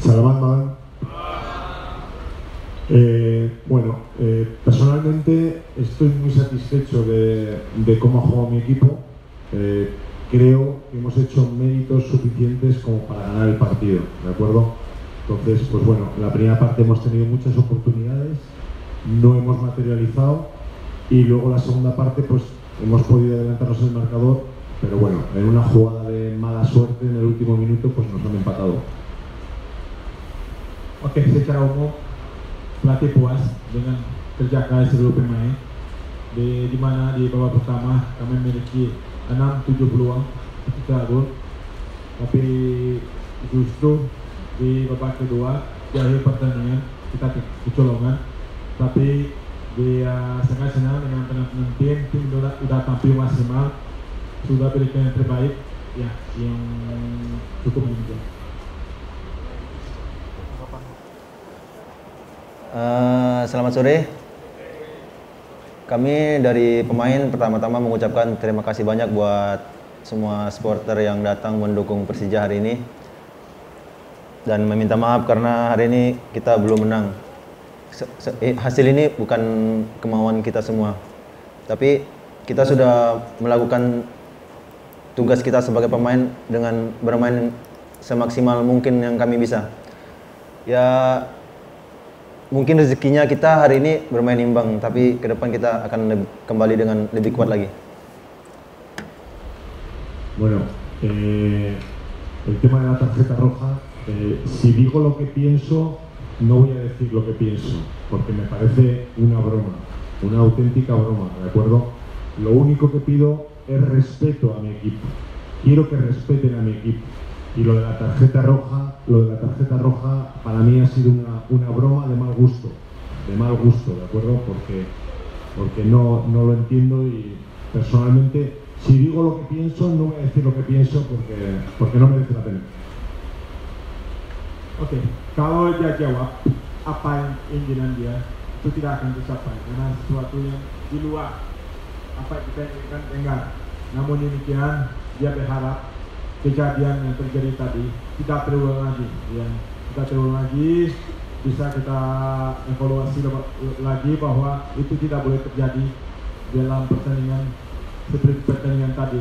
Salamat, Bang. Personalmente estoy muy satisfecho de cómo ha jugado mi equipo. Creo que hemos hecho méritos suficientes como para ganar el partido, ¿de acuerdo? Entonces, pues bueno, en la primera parte hemos tenido muchas oportunidades, no hemos materializado, y luego la segunda parte pues hemos podido adelantarnos el marcador, pero bueno, en una jugada de mala suerte en el último minuto pues nos han empatado. Oke, secara umum pelatih puas dengan kerja keras seluruh pemain, di mana di babak pertama kami memiliki 6-7 peluang ketika gol, tapi justru di babak kedua di akhir pertandingan kita kecolongan, tapi dia senang-senang dengan penampilan tim sudah tampil maksimal, sudah berikan yang terbaik ya, yang cukup menyenangkan. Selamat sore. Kami dari pemain pertama-tama mengucapkan terima kasih banyak buat semua supporter yang datang mendukung Persija hari ini, dan meminta maaf karena hari ini kita belum menang. Hasil ini bukan kemauan kita semua, tapi kita sudah melakukan tugas kita sebagai pemain dengan bermain semaksimal mungkin yang kami bisa. Ya, mungkin rezekinya kita hari ini bermain imbang, tapi ke depan kita akan kembali dengan lebih kuat lagi. Bueno, el tema de la tarjeta roja, si digo lo que pienso, no voy a decir lo que pienso, porque me parece una broma, una auténtica broma, ¿de acuerdo? Lo único que pido es respeto a mi equipo. Quiero que respeten a mi equipo. Y lo de la tarjeta roja, para mí ha sido una broma de mal gusto, ¿de acuerdo? Porque no lo entiendo, y personalmente, si digo lo que pienso, no voy a decir lo que pienso porque no merece la pena. Oke, kalau dia jawab apa yang keinginan dia, itu tidak akan tercapai karena sesuatu yang di luar apa yang kita inginkan enggak. Namun demikian, dia berharap kejadian yang terjadi tadi tidak terulang lagi, ya. Tidak terulang lagi, bisa kita evaluasi lagi bahwa itu tidak boleh terjadi dalam pertandingan seperti pertandingan tadi.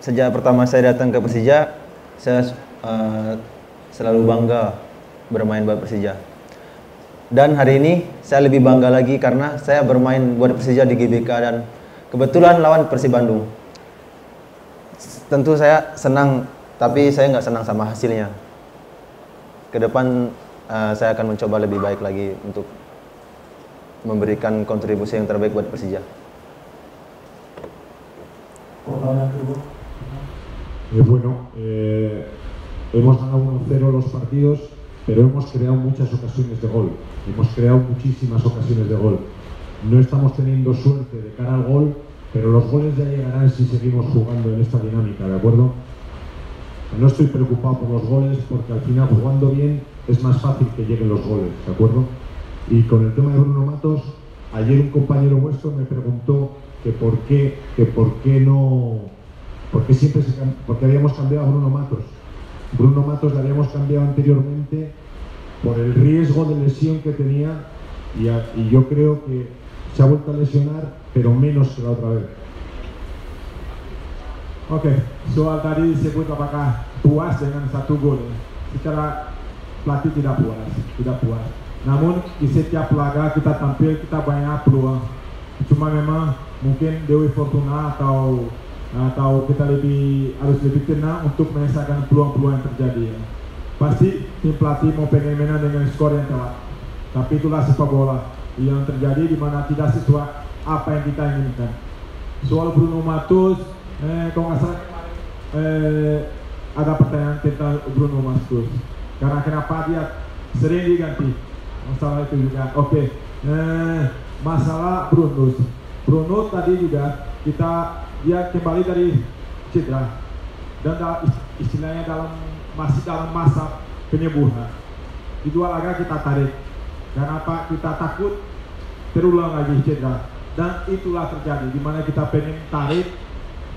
Sejak pertama saya datang ke Persija, saya selalu bangga bermain buat Persija. Dan hari ini saya lebih bangga lagi karena saya bermain buat Persija di GBK dan kebetulan lawan Persib Bandung. Tentu saya senang, tapi saya nggak senang sama hasilnya. Ke depan saya akan mencoba lebih baik lagi untuk memberikan kontribusi yang terbaik buat Persija. Hemos ganado 1-0 los partidos, pero hemos creado muchas ocasiones de gol, muchísimas ocasiones de gol. No estamos teniendo suerte de cara al gol, pero los goles ya llegarán si seguimos jugando en esta dinámica, ¿de acuerdo? No estoy preocupado por los goles, porque al final jugando bien es más fácil que lleguen los goles, ¿de acuerdo? Y con el tema de Bruno Matos, ayer un compañero vuestro me preguntó por qué habíamos cambiado a Bruno Matos. Bruno Matos la habíamos cambiado anteriormente por el riesgo de lesión que tenía, y yo creo que se ha vuelto a lesionar, pero menos que la otra vez. Oke, soal tadi disebut apakah puas dengan 1 gol. Secara pelatih tidak puas. Namun di setiap laga kita tampil, kita banyak peluang. Cuma memang mungkin Dewi Fortuna atau kita harus lebih tenang untuk menyelesaikan peluang-peluang yang terjadi, ya. Pasti tim pelatih mau pengen menang dengan skor yang telak, tapi itulah sepak bola yang terjadi, di mana tidak sesuai apa yang kita inginkan. Soal Bruno Matos, kalau nggak salah ada pertanyaan tentang Bruno Matos karena kenapa dia sering diganti, masalah itu juga. Oke, masalah Bruno tadi juga dia kembali dari cedera, dan istilahnya masih dalam masa penyembuhan. Di 2 laga kita tarik, karena kita takut terulang lagi cedera. Dan itulah terjadi, dimana kita pengen tarik,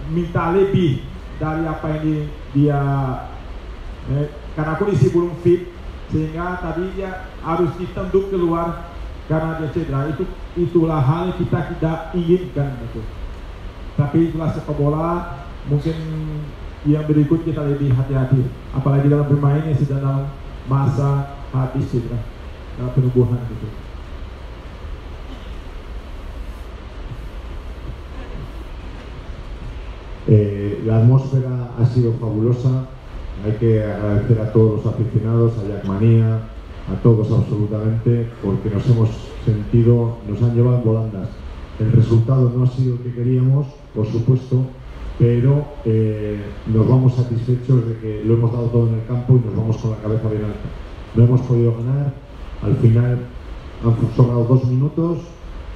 minta lebih dari apa yang dia karena kondisi belum fit, sehingga tadi dia harus ditenduk keluar karena dia cedera. Itulah hal yang kita tidak inginkan gitu. Tapi itulah sepak bola, mungkin yang berikut kita lebih hati-hati, apalagi dalam bermain yang sedang dalam masa habis cedera, penubuhan gitu. La atmósfera ha sido fabulosa, hay que agradecer a todos los aficionados, a Jack Mania, a todos absolutamente, porque nos hemos sentido, nos han llevado volandas. El resultado no ha sido el que queríamos, por supuesto, pero nos vamos satisfechos de que lo hemos dado todo en el campo y nos vamos con la cabeza bien alta. No hemos podido ganar, al final han sobrado 2 minutos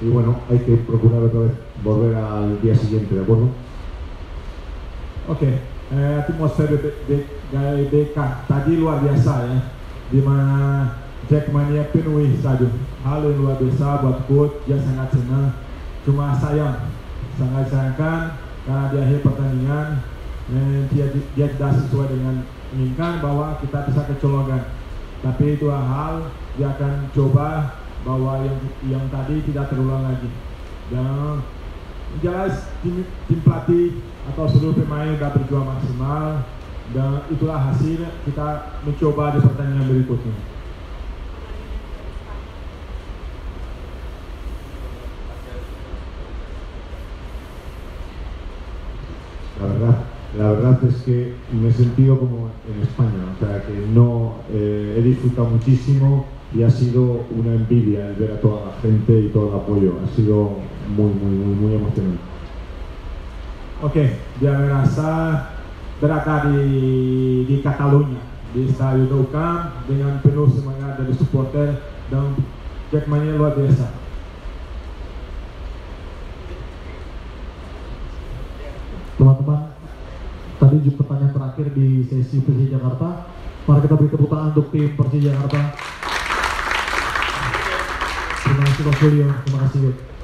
y bueno, hay que procurar otra vez volver al día siguiente, ¿de acuerdo? Oke, atmosfer GBK tadi luar biasa ya, dimana Jack Mania penuhi stadion. Hal yang luar biasa buat coach, dia sangat senang. Cuma sayang, sangat disayangkan karena di akhir pertandingan dia tidak sesuai dengan inginkan bahwa kita bisa kecolongan. Tapi itu hal dia akan coba bahwa yang tadi tidak terulang lagi. Dan jelas tim pelatih atau seluruh pemain sudah berjuang maksimal dan itulah hasil kita mencoba di pertandingan berikutnya. La verdad es que me he sentido como en España, o sea que no he disfrutado muchísimo y ha sido una envidia el ver a toda la gente y todo el apoyo, ha sido muy emocionante. Oke, dia merasa berada di Catalunya, di Stadion Nou Camp dengan penuh semangat dari supporter dan Jack Mania luar biasa. Teman-teman, tadi juga pertanyaan terakhir di sesi Persija Jakarta. Mari kita beri tepuk tangan untuk tim Persija Jakarta. Terima kasih Pak Julio, terima kasih.